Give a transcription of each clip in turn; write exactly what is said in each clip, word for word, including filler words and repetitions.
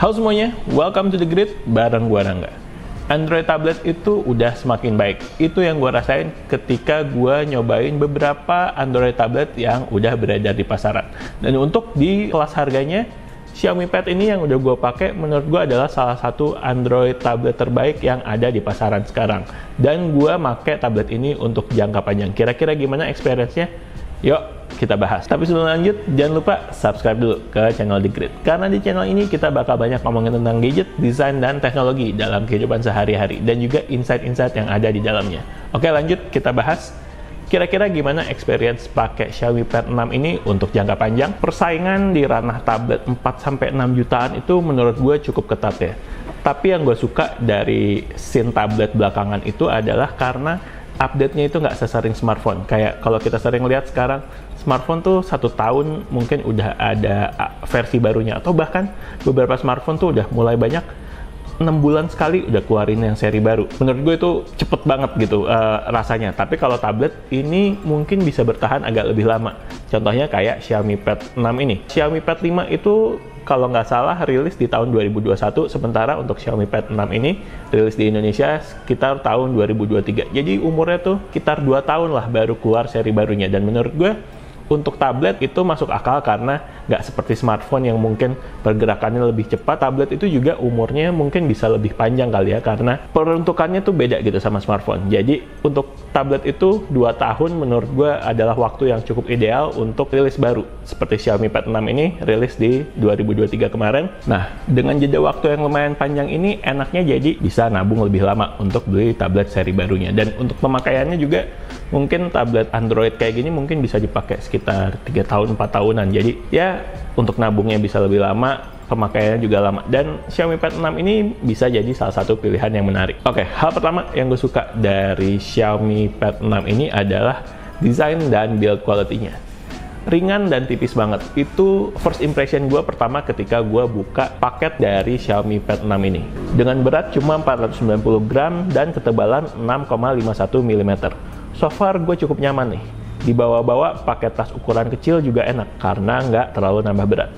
Halo semuanya, welcome to The Grid, bareng gua Rangga. Android tablet itu udah semakin baik. Itu yang gua rasain ketika gua nyobain beberapa Android tablet yang udah beredar di pasaran. Dan untuk di kelas harganya, Xiaomi Pad ini yang udah gue pakai, menurut gue adalah salah satu Android tablet terbaik yang ada di pasaran sekarang. Dan gue pakai tablet ini untuk jangka panjang. Kira-kira gimana experience-nya? Yuk, kita bahas. Tapi sebelum lanjut, jangan lupa subscribe dulu ke channel The Grid. Karena di channel ini kita bakal banyak ngomongin tentang gadget, desain, dan teknologi dalam kehidupan sehari-hari. Dan juga insight-insight yang ada di dalamnya. Oke, lanjut kita bahas. Kira-kira gimana experience pakai Xiaomi Pad enam ini untuk jangka panjang? Persaingan di ranah tablet empat sampai enam jutaan itu menurut gue cukup ketat ya. Tapi yang gue suka dari scene tablet belakangan itu adalah karena update-nya itu nggak sesering smartphone. Kayak kalau kita sering lihat sekarang, smartphone tuh satu tahun mungkin udah ada versi barunya. Atau bahkan beberapa smartphone tuh udah mulai banyak enam bulan sekali udah keluarin yang seri baru. Menurut gue itu cepet banget gitu uh, rasanya. Tapi kalau tablet ini mungkin bisa bertahan agak lebih lama. Contohnya kayak Xiaomi Pad enam ini. Xiaomi Pad lima itu kalau nggak salah rilis di tahun dua ribu dua puluh satu. Sementara untuk Xiaomi Pad enam ini rilis di Indonesia sekitar tahun dua ribu dua puluh tiga. Jadi umurnya tuh sekitar dua tahun lah baru keluar seri barunya. Dan menurut gue untuk tablet itu masuk akal karena nggak seperti smartphone yang mungkin pergerakannya lebih cepat. Tablet itu juga umurnya mungkin bisa lebih panjang kali ya, karena peruntukannya tuh beda gitu sama smartphone. Jadi untuk tablet itu dua tahun menurut gue adalah waktu yang cukup ideal untuk rilis baru. Seperti Xiaomi Pad enam ini rilis di dua ribu dua puluh tiga kemarin. Nah, dengan jeda waktu yang lumayan panjang ini enaknya jadi bisa nabung lebih lama untuk beli tablet seri barunya. Dan untuk pemakaiannya juga mungkin tablet Android kayak gini mungkin bisa dipakai sekitar sekitar tiga tahun empat tahunan. Jadi ya untuk nabungnya bisa lebih lama, pemakaiannya juga lama. Dan Xiaomi Pad enam ini bisa jadi salah satu pilihan yang menarik. Oke, hal pertama yang gue suka dari Xiaomi Pad enam ini adalah desain dan build quality-nya. Ringan dan tipis banget. Itu first impression gue pertama ketika gue buka paket dari Xiaomi Pad enam ini. Dengan berat cuma empat ratus sembilan puluh gram dan ketebalan enam koma lima satu milimeter. So far gue cukup nyaman nih. Dibawa-bawa pakai tas ukuran kecil juga enak karena nggak terlalu nambah berat.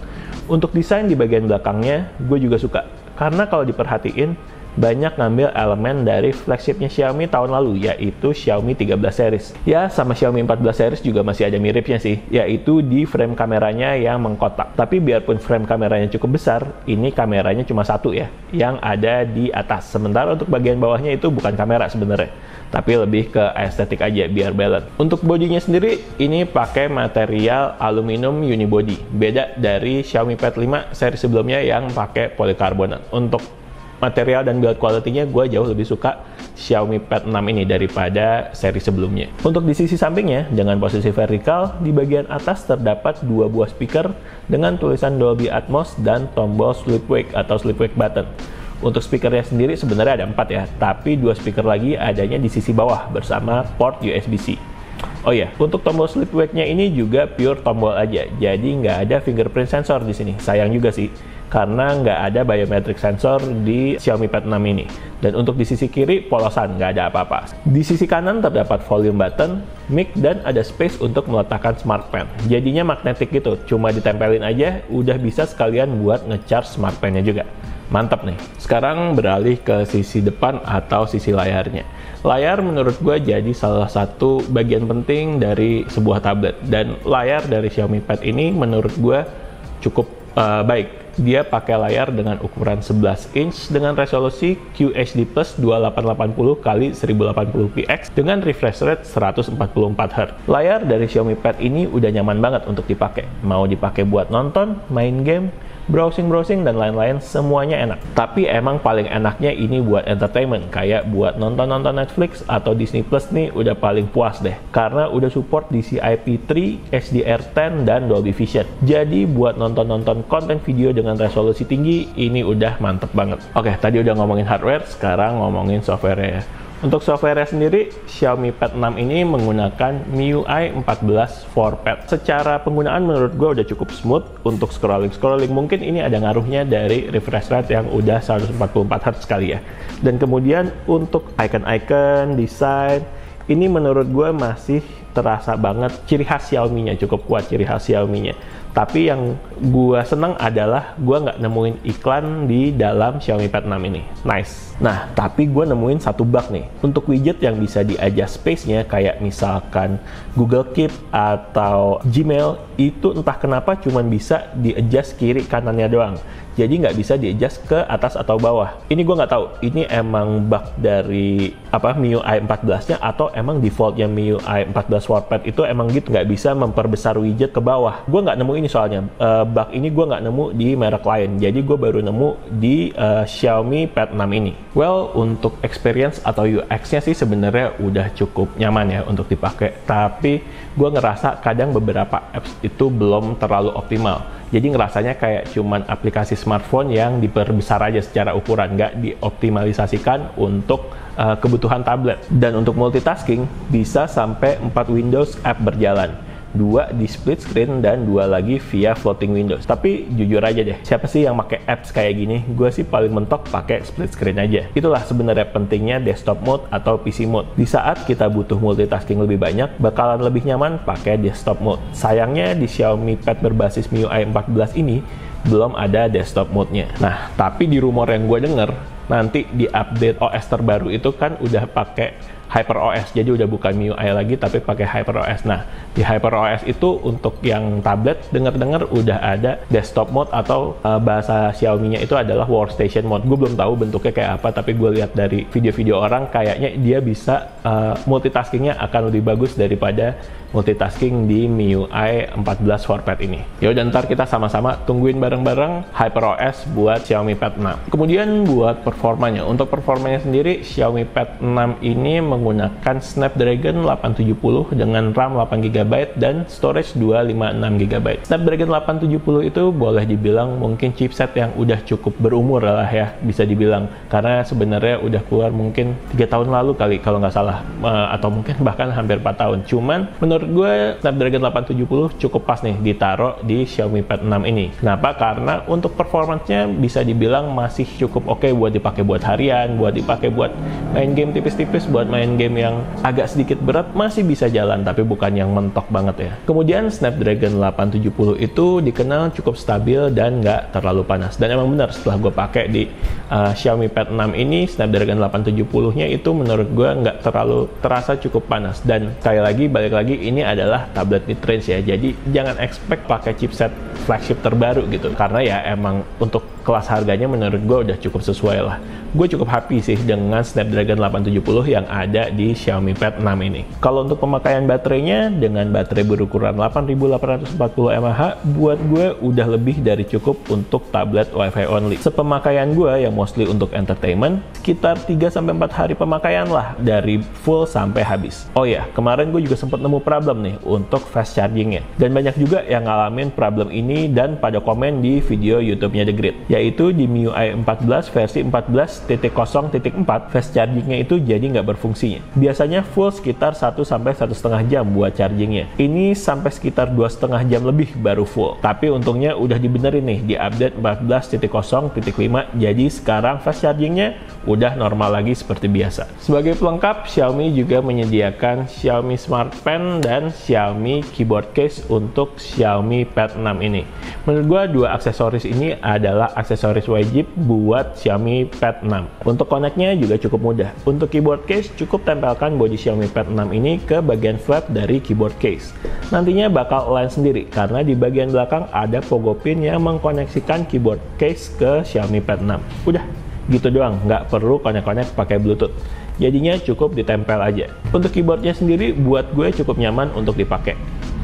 Untuk desain di bagian belakangnya gue juga suka karena kalau diperhatiin banyak ngambil elemen dari flagshipnya Xiaomi tahun lalu, yaitu Xiaomi tiga belas series. Ya, sama Xiaomi empat belas series juga masih ada miripnya sih, yaitu di frame kameranya yang mengkotak. Tapi biarpun frame kameranya cukup besar, ini kameranya cuma satu ya, yang ada di atas. Sementara untuk bagian bawahnya itu bukan kamera sebenarnya, tapi lebih ke estetik aja, biar balance. Untuk bodinya sendiri, ini pakai material aluminium unibody. Beda dari Xiaomi Pad lima seri sebelumnya yang pakai polikarbonat. Untuk material dan build quality-nya gue jauh lebih suka Xiaomi Pad enam ini daripada seri sebelumnya. Untuk di sisi sampingnya, dengan posisi vertikal, di bagian atas terdapat dua buah speaker dengan tulisan Dolby Atmos dan tombol Sleep Wake atau Sleep Wake button. Untuk speakernya sendiri sebenarnya ada empat ya, tapi dua speaker lagi adanya di sisi bawah bersama port U S B C. Oh iya, untuk tombol sleep wake-nya ini juga pure tombol aja, jadi nggak ada fingerprint sensor di sini. Sayang juga sih, karena nggak ada biometric sensor di Xiaomi Pad enam ini. Dan untuk di sisi kiri, polosan, nggak ada apa-apa. Di sisi kanan terdapat volume button, mic, dan ada space untuk meletakkan smart pen. Jadinya magnetik gitu, cuma ditempelin aja, udah bisa sekalian buat nge-charge smart pen-nya juga. Mantap nih. Sekarang beralih ke sisi depan atau sisi layarnya. Layar menurut gue jadi salah satu bagian penting dari sebuah tablet. Dan layar dari Xiaomi Pad ini menurut gue cukup uh, baik. Dia pakai layar dengan ukuran sebelas inch dengan resolusi Q H D plus dua ribu delapan ratus delapan puluh kali seribu delapan puluh p x dengan refresh rate seratus empat puluh empat hertz. Layar dari Xiaomi Pad ini udah nyaman banget untuk dipakai. Mau dipakai buat nonton, main game, browsing-browsing, dan lain-lain, semuanya enak. Tapi emang paling enaknya ini buat entertainment, kayak buat nonton-nonton Netflix atau Disney Plus nih udah paling puas deh, karena udah support D C I P tiga, H D R sepuluh, dan Dolby Vision. Jadi buat nonton-nonton konten video dengan resolusi tinggi, ini udah mantep banget. Oke, tadi udah ngomongin hardware, sekarang ngomongin software-nya ya. Untuk software-nya sendiri, Xiaomi Pad enam ini menggunakan M I U I empat belas for Pad. Secara penggunaan menurut gue udah cukup smooth untuk scrolling-scrolling. Mungkin ini ada ngaruhnya dari refresh rate yang udah seratus empat puluh empat hertz sekali ya. Dan kemudian untuk icon-icon, desain, ini menurut gue masih terasa banget ciri khas Xiaomi-nya, cukup kuat ciri khas Xiaomi-nya. Tapi yang gua seneng adalah gua nggak nemuin iklan di dalam Xiaomi Pad enam ini. Nice. Nah, tapi gua nemuin satu bug nih. Untuk widget yang bisa di-adjust space-nya kayak misalkan Google Keep atau Gmail, itu entah kenapa cuman bisa di-adjust kiri kanannya doang. Jadi nggak bisa di-adjust ke atas atau bawah. Ini gua nggak tahu, ini emang bug dari apa M I U I empat belas-nya atau emang defaultnya M I U I empat belas Warped itu emang gitu, nggak bisa memperbesar widget ke bawah. Gua nggak nemu ini soalnya, uh, bug ini gua nggak nemu di merek lain. Jadi gua baru nemu di uh, Xiaomi Pad enam ini. Well, untuk experience atau U X-nya sih sebenarnya udah cukup nyaman ya untuk dipakai. Tapi gua ngerasa kadang beberapa apps itu belum terlalu optimal. Jadi ngerasanya kayak cuman aplikasi smartphone yang diperbesar aja secara ukuran, nggak dioptimalisasikan untuk uh, kebutuhan tablet. Dan untuk multitasking, bisa sampai empat Windows app berjalan. Dua di split screen dan dua lagi via floating windows. Tapi jujur aja deh, siapa sih yang pakai apps kayak gini? Gue sih paling mentok pakai split screen aja. Itulah sebenarnya pentingnya desktop mode atau P C mode. Di saat kita butuh multitasking lebih banyak, bakalan lebih nyaman pakai desktop mode. Sayangnya di Xiaomi Pad berbasis M I U I empat belas ini belum ada desktop mode-nya. Nah, tapi di rumor yang gue denger, nanti di update O S terbaru itu kan udah pakai HyperOS, jadi udah bukan M I U I lagi tapi pakai HyperOS. Nah, di HyperOS itu untuk yang tablet dengar-dengar udah ada desktop mode atau uh, bahasa Xiaomi-nya itu adalah workstation mode. Gue belum tahu bentuknya kayak apa, tapi gue lihat dari video-video orang kayaknya dia bisa uh, multitasking-nya akan lebih bagus daripada multitasking di M I U I empat belas Warped ini. Ya udah, ntar kita sama-sama tungguin bareng-bareng HyperOS buat Xiaomi Pad enam. Kemudian buat performanya. Untuk performanya sendiri, Xiaomi Pad enam ini menggunakan Snapdragon delapan tujuh nol dengan RAM delapan giga byte dan storage dua ratus lima puluh enam giga byte. Snapdragon delapan tujuh nol itu boleh dibilang mungkin chipset yang udah cukup berumur lah ya, bisa dibilang, karena sebenarnya udah keluar mungkin tiga tahun lalu kali kalau nggak salah, atau mungkin bahkan hampir empat tahun. Cuman menurut gue Snapdragon delapan tujuh nol cukup pas nih ditaruh di Xiaomi Pad enam ini. Kenapa? Karena untuk performance-nya bisa dibilang masih cukup oke buat dipakai buat harian, buat dipakai buat main game tipis-tipis, buat main game yang agak sedikit berat masih bisa jalan, tapi bukan yang mentok banget ya. Kemudian Snapdragon delapan tujuh nol itu dikenal cukup stabil dan nggak terlalu panas. Dan emang benar, setelah gue pakai di uh, Xiaomi Pad enam ini, Snapdragon delapan tujuh nol-nya itu menurut gue nggak terlalu terasa cukup panas. Dan sekali lagi, balik lagi, ini adalah tablet mid-range ya, jadi jangan expect pakai chipset flagship terbaru gitu, karena ya emang untuk kelas harganya menurut gue udah cukup sesuai lah. Gue cukup happy sih dengan Snapdragon delapan tujuh nol yang ada di Xiaomi Pad enam ini. Kalau untuk pemakaian baterainya, dengan baterai berukuran delapan ribu delapan ratus empat puluh mAh, buat gue udah lebih dari cukup untuk tablet Wi-Fi only. Sepemakaian gue yang mostly untuk entertainment, sekitar tiga sampai empat hari pemakaian lah, dari full sampai habis. Oh ya, kemarin gue juga sempat nemu problem nih untuk fast chargingnya. Dan banyak juga yang ngalamin problem ini dan pada komen di video YouTube-nya The Grid, yaitu di M I U I empat belas versi empat belas titik nol titik empat fast chargingnya itu jadi nggak berfungsinya. Biasanya full sekitar satu sampai satu koma lima jam buat chargingnya. Ini sampai sekitar dua koma lima jam lebih baru full. Tapi untungnya udah dibenerin nih di update empat belas titik nol titik lima, jadi sekarang fast chargingnya udah normal lagi seperti biasa. Sebagai pelengkap, Xiaomi juga menyediakan Xiaomi Smart Pen dan Xiaomi Keyboard Case untuk Xiaomi Pad enam ini. Menurut gua dua aksesoris ini adalah aksesoris wajib buat Xiaomi Pad enam. Untuk connect-nya juga cukup mudah. Untuk keyboard case, cukup tempelkan bodi Xiaomi Pad enam ini ke bagian flap dari keyboard case. Nantinya bakal align sendiri karena di bagian belakang ada pogo pin yang mengkoneksikan keyboard case ke Xiaomi Pad enam. Udah, gitu doang, nggak perlu connect-connect pakai Bluetooth. Jadinya cukup ditempel aja. Untuk keyboardnya sendiri, buat gue cukup nyaman untuk dipakai.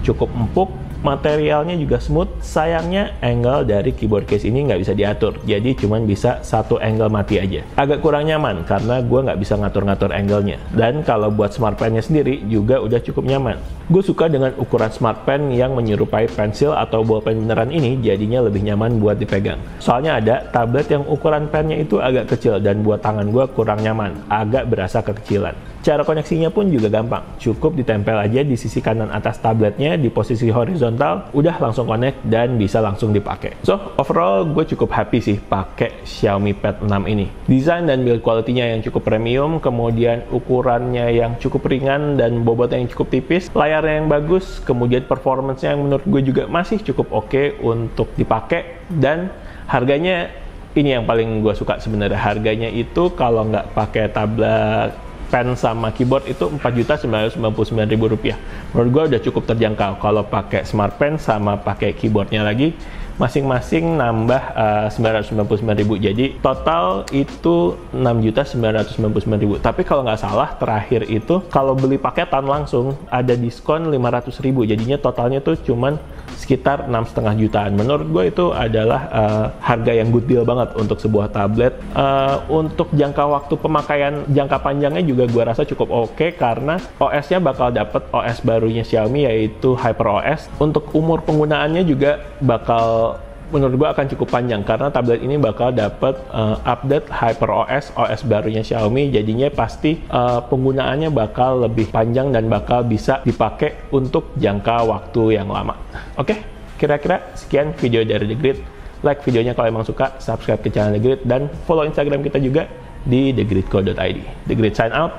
Cukup empuk, materialnya juga smooth. Sayangnya angle dari keyboard case ini nggak bisa diatur, jadi cuman bisa satu angle mati aja. Agak kurang nyaman karena gue nggak bisa ngatur-ngatur angle-nya. Dan kalau buat smart pen-nya sendiri juga udah cukup nyaman. Gue suka dengan ukuran smart pen yang menyerupai pensil atau bolpen beneran ini, jadinya lebih nyaman buat dipegang. Soalnya ada tablet yang ukuran pennya itu agak kecil dan buat tangan gue kurang nyaman, agak berasa kekecilan. Cara koneksinya pun juga gampang, cukup ditempel aja di sisi kanan atas tabletnya di posisi horizontal, udah langsung connect dan bisa langsung dipakai. So, overall gue cukup happy sih pakai Xiaomi Pad enam ini. Desain dan build quality-nya yang cukup premium, kemudian ukurannya yang cukup ringan dan bobotnya yang cukup tipis, layarnya yang bagus, kemudian performance-nya yang menurut gue juga masih cukup oke untuk dipakai, dan harganya ini yang paling gue suka sebenarnya. Harganya itu kalau nggak pakai tablet pen sama keyboard itu empat juta sembilan ratus sembilan puluh sembilan ribu rupiah. Menurut gue udah cukup terjangkau. Kalau pakai smart pen sama pakai keyboardnya lagi, masing-masing nambah uh, sembilan ratus sembilan puluh sembilan ribu. Jadi total itu enam juta sembilan ratus sembilan puluh sembilan ribu. Tapi kalau nggak salah terakhir itu kalau beli paketan langsung ada diskon lima ratus ribu. Jadinya totalnya tuh cuman sekitar enam koma lima jutaan. Menurut gue itu adalah uh, harga yang good deal banget untuk sebuah tablet. Uh, untuk jangka waktu pemakaian jangka panjangnya juga gue rasa cukup oke okay, karena O S-nya bakal dapet O S barunya Xiaomi yaitu HyperOS. Untuk umur penggunaannya juga bakal menurut gue akan cukup panjang karena tablet ini bakal dapat uh, update HyperOS, O S barunya Xiaomi, jadinya pasti uh, penggunaannya bakal lebih panjang dan bakal bisa dipakai untuk jangka waktu yang lama. Oke, okay, kira-kira sekian video dari The Grid. Like videonya kalau emang suka, subscribe ke channel The Grid, dan follow Instagram kita juga di the grid co dot i d. The Grid sign out,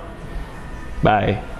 bye.